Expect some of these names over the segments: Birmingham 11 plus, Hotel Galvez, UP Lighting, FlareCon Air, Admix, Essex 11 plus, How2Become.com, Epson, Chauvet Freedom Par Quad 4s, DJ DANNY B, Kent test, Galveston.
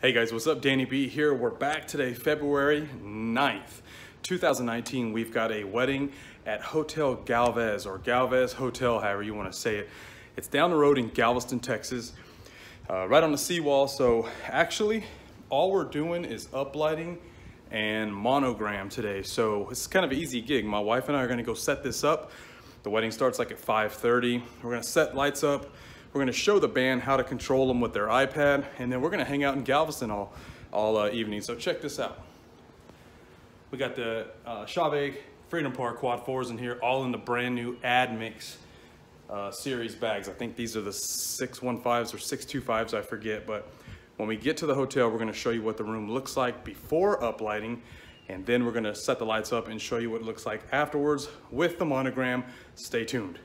Hey guys, what's up? Danny B here. We're back today, February 9th, 2019. We've got a wedding at Hotel Galvez or Galvez Hotel, however you want to say it. It's down the road in Galveston, Texas, right on the seawall. So actually all we're doing is uplighting and monogram today. So it's kind of an easy gig. My wife and I are going to go set this up. The wedding starts like at 5:30. We're going to set lights up. We're gonna show the band how to control them with their iPad, and then we're gonna hang out in Galveston all evening. So check this out. We got the Chauvet Freedom Par Quad 4s in here, all in the brand new Admix series bags. I think these are the 615s or 625s, I forget. But when we get to the hotel, we're gonna show you what the room looks like before uplighting, and then we're gonna set the lights up and show you what it looks like afterwards with the monogram. Stay tuned.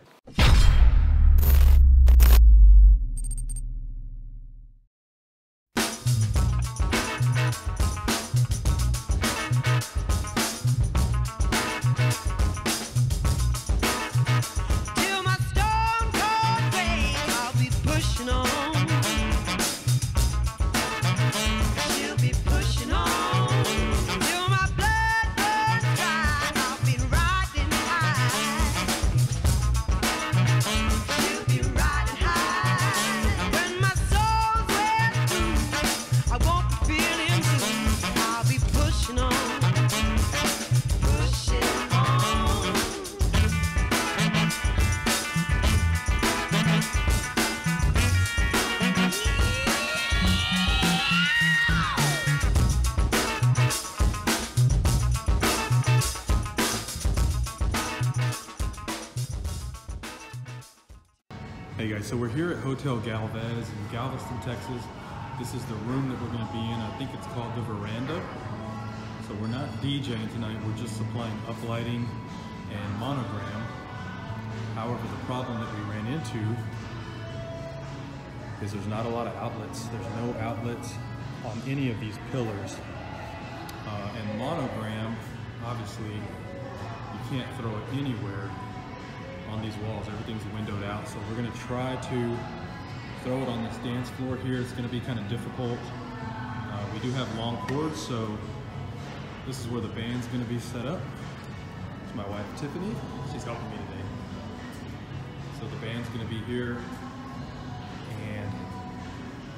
Hey guys, so we're here at Hotel Galvez in Galveston, Texas. This is the room that we're going to be in. I think it's called the veranda. So we're not DJing tonight, we're just supplying uplighting and monogram. However, the problem that we ran into is there's not a lot of outlets. There's no outlets on any of these pillars. And monogram, obviously, you can't throw it anywhere on these walls. Everything's windowed out, so we're gonna try to throw it on this dance floor here. It's gonna be kind of difficult. We do have long cords, so this is where the band's gonna be set up. It's my wife Tiffany, she's helping me today. So the band's gonna be here, and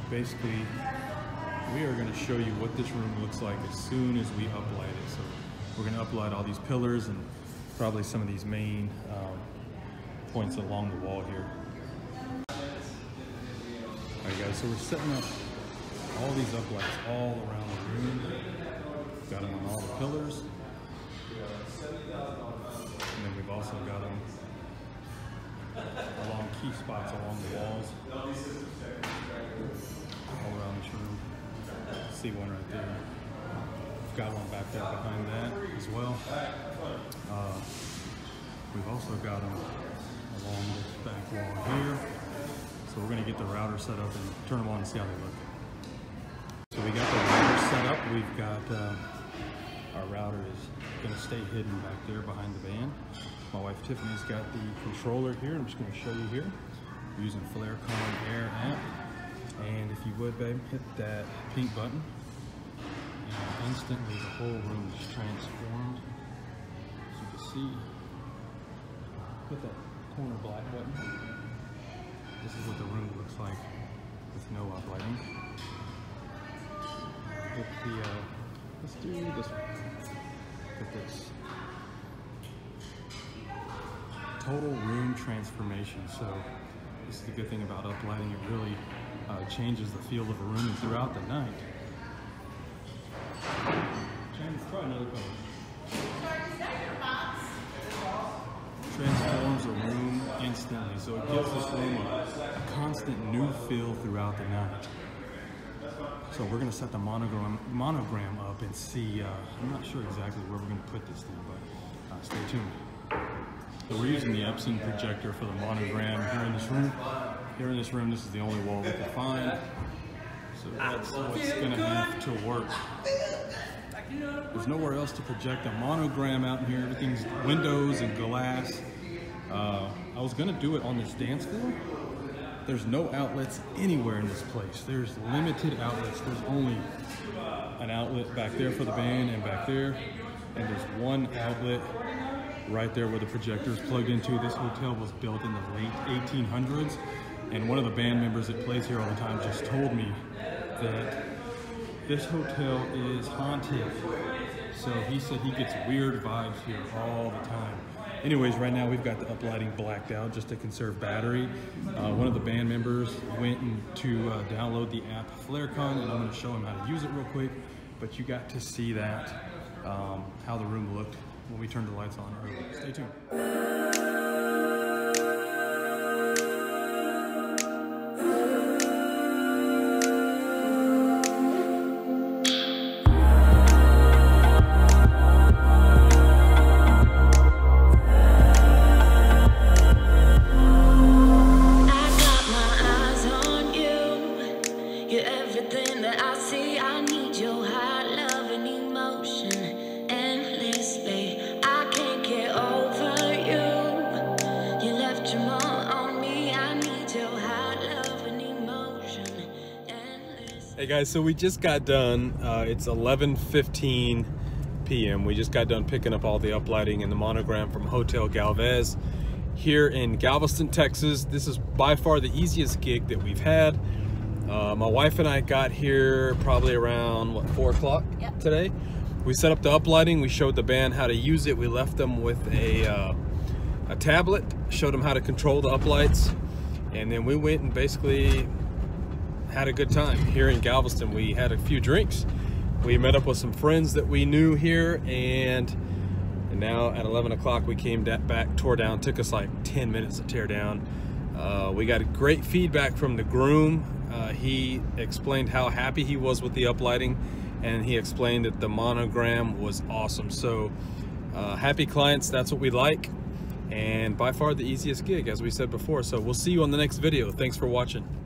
basically we are gonna show you what this room looks like as soon as we uplight it. So we're gonna uplight all these pillars and probably some of these main points along the wall here. All right guys, so we're setting up all these uplights all around the room. Got them on all the pillars. And then we've also got them along key spots along the walls. All around this room. See one right there. We've got one back there behind that as well. We've also got them along this back wall here. So we're gonna get the router set up and turn them on and see how they look. So we got the router set up. We've got, our router is gonna stay hidden back there behind the band. My wife Tiffany's got the controller here. I'm just gonna show you here. We're using FlareCon Air app. And if you would, babe, hit that pink button. And instantly the whole room is transformed. As you can see, hit that corner black button. This is what the room looks like with no uplighting. Hit the, let's do this one. Hit this. Total room transformation. So this is the good thing about uplighting. It really changes the feel of a room and throughout the night. James, try another color. Transforms a room instantly, so it gives this room a constant new feel throughout the night. So we're gonna set the monogram up and see. I'm not sure exactly where we're gonna put this thing, but stay tuned. So we're using the Epson projector for the monogram here in this room. Here in this room, this is the only wall we can find. So that's what's gonna have to work. There's nowhere else to project a monogram out in here. Everything's windows and glass. I was gonna do it on this dance floor, There's no outlets anywhere in this place. There's limited outlets. There's only an outlet back there for the band and back there. And there's one outlet right there where the projector is plugged into. This hotel was built in the late 1800s. And one of the band members that plays here all the time just told me that this hotel is haunted. So he said he gets weird vibes here all the time. Anyways, right now we've got the uplighting blacked out just to conserve battery. One of the band members went to download the app FlareCon, and I'm going to show him how to use it real quick. But you got to see that, how the room looked when we turned the lights on earlier. Stay tuned. Hey guys, so we just got done, it's 11:15 p.m. We just got done picking up all the uplighting and the monogram from Hotel Galvez here in Galveston, Texas. This is by far the easiest gig that we've had. My wife and I got here probably around, what, 4 o'clock today? We set up the uplighting, we showed the band how to use it. We left them with a tablet, showed them how to control the uplights, and then we went and basically had a good time here in Galveston. We had a few drinks. We met up with some friends that we knew here, and now at 11 o'clock we came back, tore down. Took us like 10 minutes to tear down. We got great feedback from the groom. He explained how happy he was with the uplighting, and he explained that the monogram was awesome. So happy clients, that's what we like, and by far the easiest gig, as we said before. So we'll see you on the next video. Thanks for watching.